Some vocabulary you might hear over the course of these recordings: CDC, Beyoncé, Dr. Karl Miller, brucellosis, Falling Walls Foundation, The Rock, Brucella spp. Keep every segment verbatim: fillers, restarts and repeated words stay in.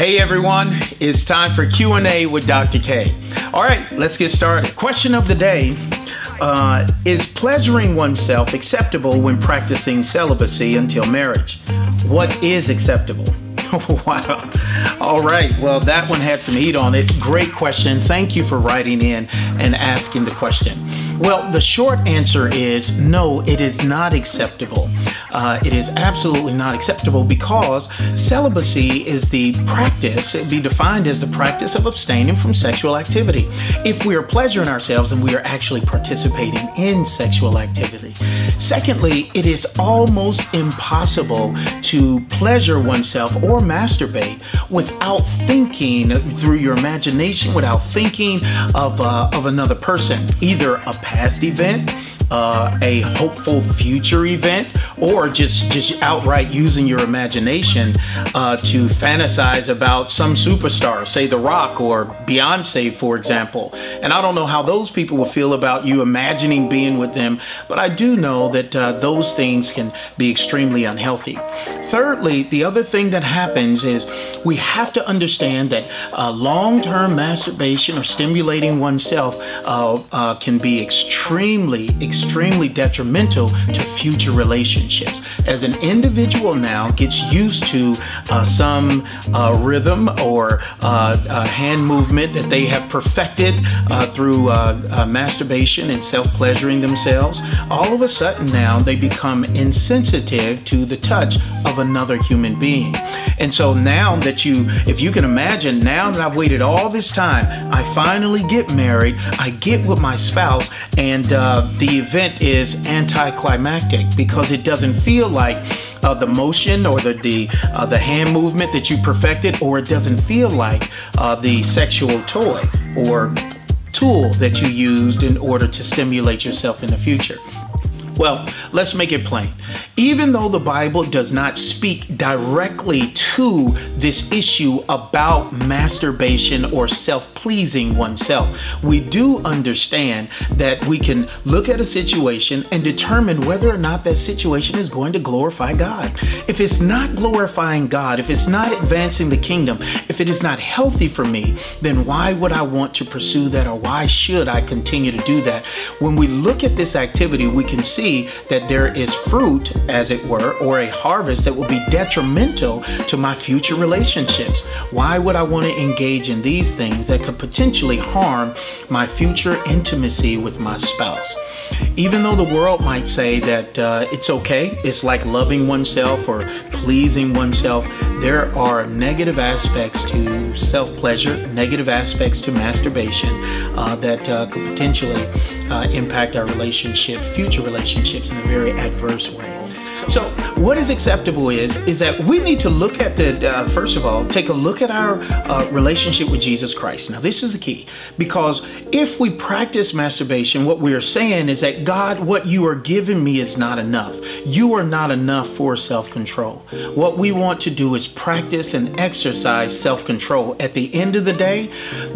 Hey everyone, it's time for Q and A with Doctor K. All right, let's get started. Question of the day, uh, is pleasuring oneself acceptable when practicing celibacy until marriage? What is acceptable? Wow. All right, well that one had some heat on it. Great question. Thank you for writing in and asking the question. Well, the short answer is no, it is not acceptable. Uh, it is absolutely not acceptable because celibacy is the practice, it'd be defined as the practice of abstaining from sexual activity. If we are pleasuring ourselves, then we are actually participating in sexual activity. Secondly, it is almost impossible to pleasure oneself or masturbate without thinking through your imagination, without thinking of, uh, of another person, either a past event, uh, a hopeful future event, or just, just outright using your imagination uh, to fantasize about some superstar, say The Rock or Beyoncé, for example. And I don't know how those people will feel about you imagining being with them, but I do know that uh, those things can be extremely unhealthy. Thirdly, the other thing that happens is we have to understand that uh, long-term masturbation or stimulating oneself uh, uh, can be extremely, extremely detrimental to future relationships. As an individual now gets used to uh, some uh, rhythm or uh, uh, hand movement that they have perfected uh, through uh, uh, masturbation and self-pleasuring themselves, all of a sudden now they become insensitive to the touch of another human being. And so now that you, if you can imagine, now that I've waited all this time, I finally get married, I get with my spouse, and uh, the event is anticlimactic because it doesn't feel like Uh, the motion or the the, uh, the hand movement that you perfected, or it doesn't feel like uh, the sexual toy or tool that you used in order to stimulate yourself in the future. Well, let's make it plain. Even though the Bible does not speak directly to this issue about masturbation or self-pleasing oneself, we do understand that we can look at a situation and determine whether or not that situation is going to glorify God. If it's not glorifying God, if it's not advancing the kingdom, if it is not healthy for me, then why would I want to pursue that, or why should I continue to do that? When we look at this activity, we can see that there is fruit, as it were, or a harvest that will be detrimental to my future relationships. Why would I want to engage in these things that could potentially harm my future intimacy with my spouse? Even though the world might say that uh, it's okay, it's like loving oneself or pleasing oneself, there are negative aspects to self-pleasure, negative aspects to masturbation uh, that uh, could potentially uh, impact our relationship, future relationships. Relationships in a very adverse way. So what is acceptable is, is that we need to look at the, uh, first of all, take a look at our uh, relationship with Jesus Christ. Now this is the key, because if we practice masturbation, what we are saying is that God, what you are giving me is not enough. You are not enough for self-control. What we want to do is practice and exercise self-control. At the end of the day,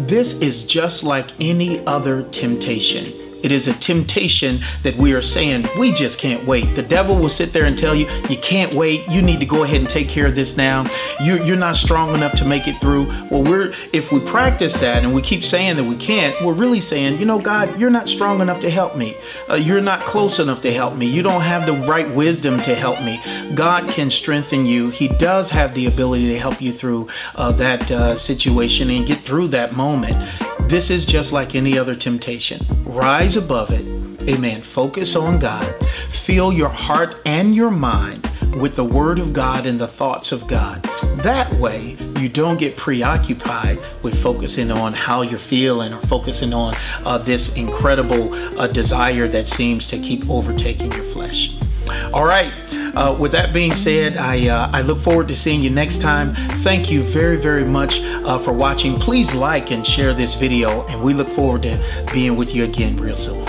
this is just like any other temptation. It is a temptation that we are saying, we just can't wait. The devil will sit there and tell you, you can't wait. You need to go ahead and take care of this now. You're, you're not strong enough to make it through. Well, we're if we practice that and we keep saying that we can't, we're really saying, you know, God, you're not strong enough to help me. Uh, you're not close enough to help me. You don't have the right wisdom to help me. God can strengthen you. He does have the ability to help you through uh, that uh, situation and get through that moment. This is just like any other temptation. Rise above it. Amen. Focus on God. Fill your heart and your mind with the Word of God and the thoughts of God. That way, you don't get preoccupied with focusing on how you're feeling or focusing on uh, this incredible uh, desire that seems to keep overtaking your flesh. All right. Uh, with that being said, I, uh, I look forward to seeing you next time. Thank you very, very much uh, for watching. Please like and share this video, and we look forward to being with you again real soon.